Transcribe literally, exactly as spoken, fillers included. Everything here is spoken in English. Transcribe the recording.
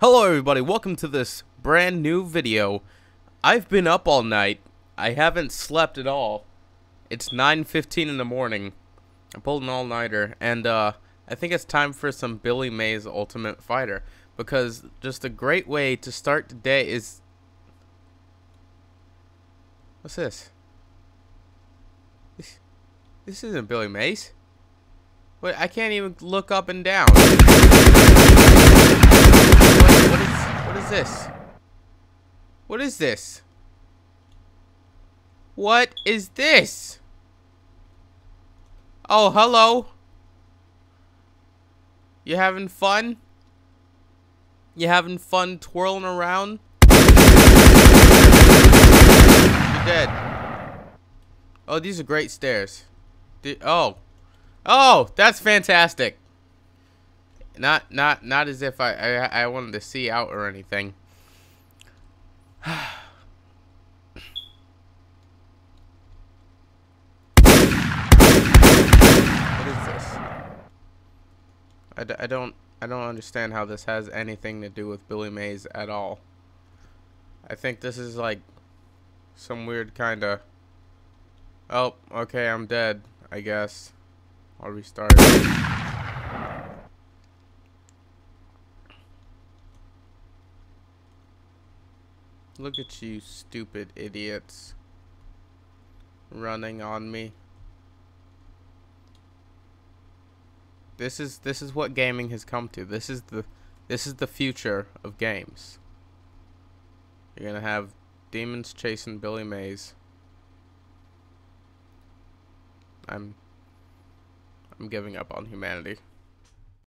Hello everybody, welcome to this brand new video. I've been up all night. I haven't slept at all. It's nine fifteen in the morning. I pulled an all-nighter, and uh, I think it's time for some Billy Mays Ultimate Fighter, because just a great way to start today is... What's this? This, this isn't Billy Mays. Wait, I can't even look up and down. What is this? What is this? What is this? Oh, hello. You having fun? You having fun twirling around? You're dead. Oh, these are great stairs. The, oh. Oh, that's fantastic. Not, not, not as if I, I, I wanted to see out or anything. What is this? I, d I don't, I don't understand how this has anything to do with Billy Mays at all. I think this is like some weird kind of. Oh, okay, I'm dead. I guess I'll restart. Look at you stupid idiots running on me. This is this is what gaming has come to. This is the this is the future of games. You're gonna have demons chasing Billy Mays. I'm I'm giving up on humanity.